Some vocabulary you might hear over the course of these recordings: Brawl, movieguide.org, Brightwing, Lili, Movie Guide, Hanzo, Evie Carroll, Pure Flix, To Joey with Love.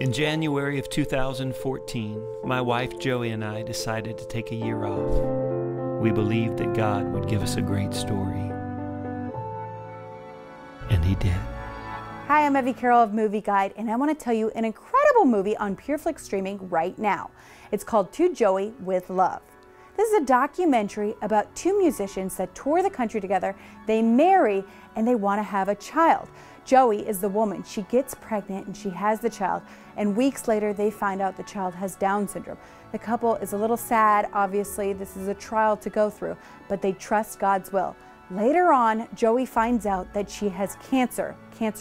In January of 2014, my wife Joey and I decided to take a year off. We believed that God would give us a great story. And He did. Hi, I'm Evie Carroll of Movie Guide, and I want to tell you an incredible movie on Pure Flix streaming right now. It's called To Joey with Love. This is a documentary about two musicians that tour the country together. They marry and they want to have a child. Joey is the woman. She gets pregnant and she has the child. And weeks later, they find out the child has Down syndrome. The couple is a little sad, obviously. This is a trial to go through, but they trust God's will. Later on, Joey finds out that she has cancer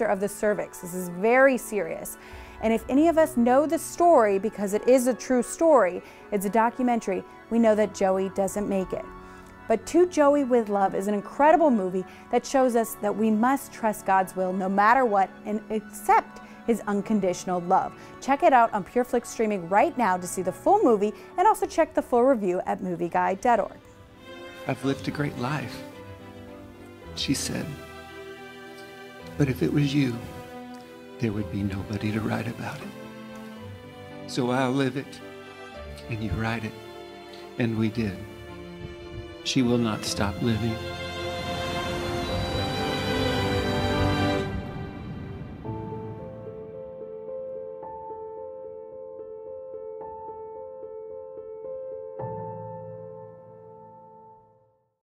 of the cervix. This is very serious. And if any of us know the story, because it is a true story, it's a documentary, we know that Joey doesn't make it. But To Joey with Love is an incredible movie that shows us that we must trust God's will no matter what and accept His unconditional love. Check it out on Pure Flix streaming right now to see the full movie, and also check the full review at movieguide.org. I've lived a great life, she said, but if it was you, there would be nobody to write about it. So I'll live it, and you write it. And we did. She will not stop living.